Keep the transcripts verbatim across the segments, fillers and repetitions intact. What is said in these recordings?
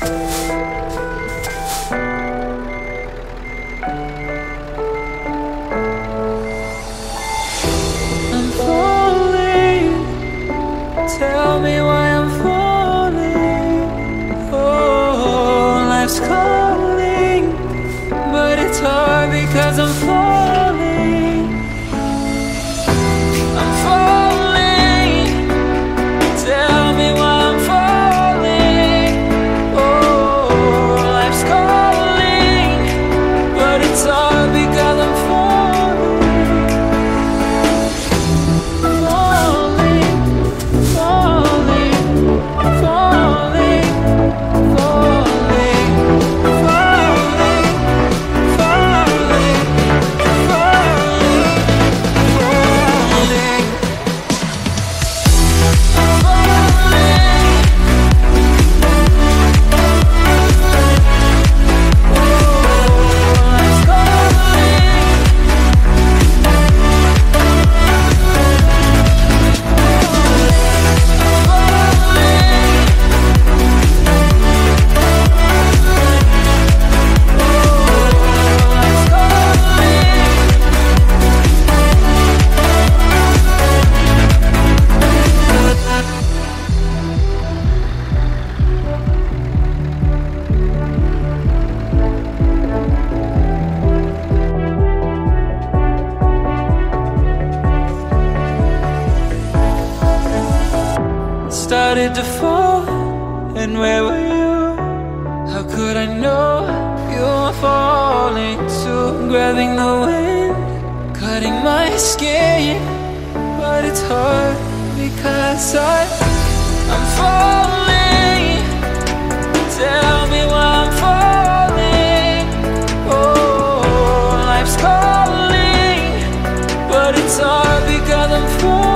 Tell me why I'm falling. Oh, life's calling, but it's hard because I'm falling. I'm falling. Tell me why I'm falling. Oh, life's calling, but it's hard because I'm falling. Started to fall, and where were you? How could I know you were falling too? Grabbing the wind, cutting my skin, but it's hard because I, I'm falling. Tell me why I'm falling. Oh, life's calling, but it's hard because I'm falling.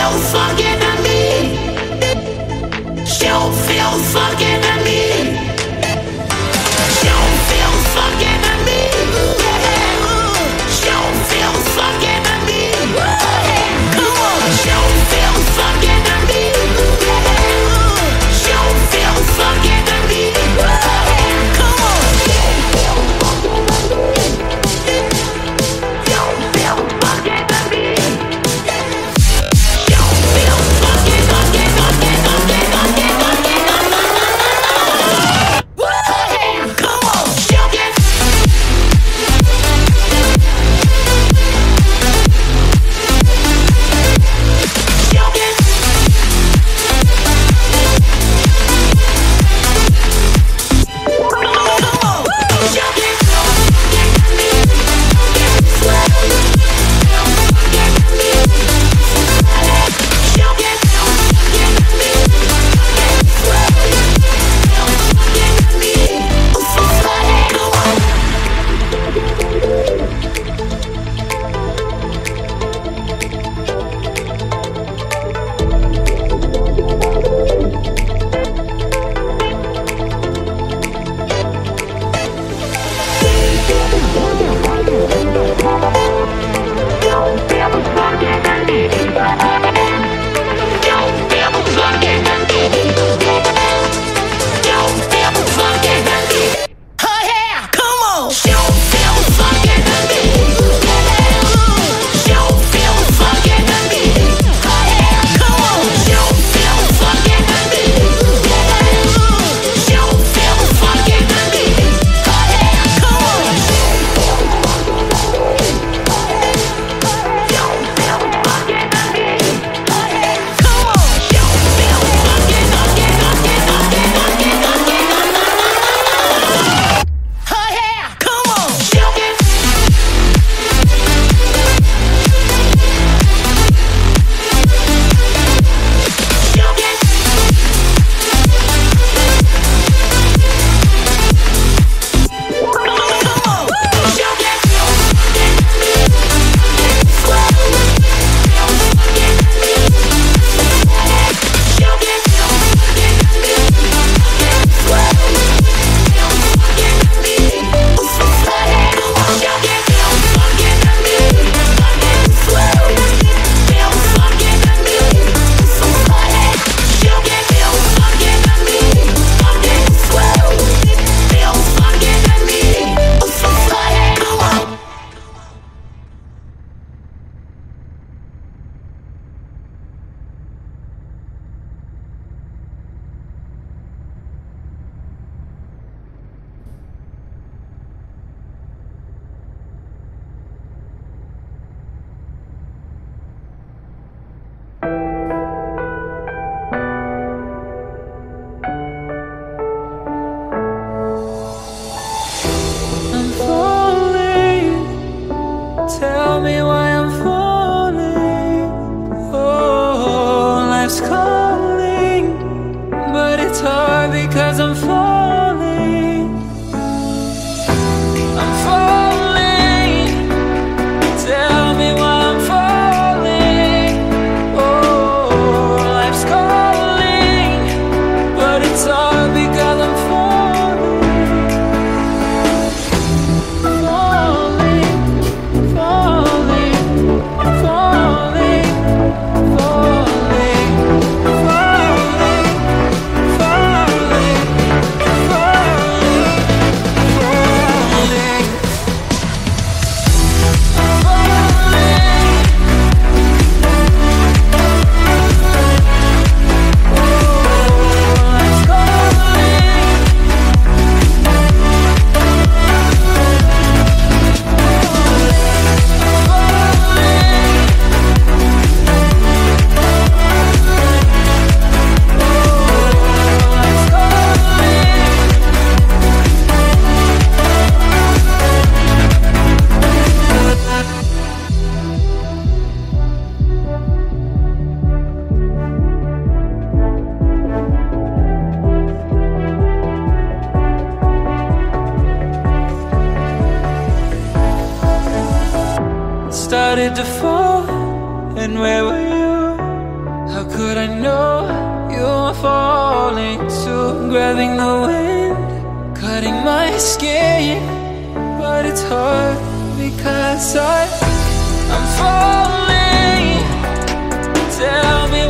feel fucking at me. She don't feel fucking at me. She don't feel fucking at me. She don't feel fucking at me. Come on, she don't feel fucking at me. She don't feel fucking at me. Come on, she don't feel fucking at me. Started to fall, and where were you? could I know you were falling too? Grabbing the wind, cutting my skin, but it's hard because I, I'm falling. Tell me.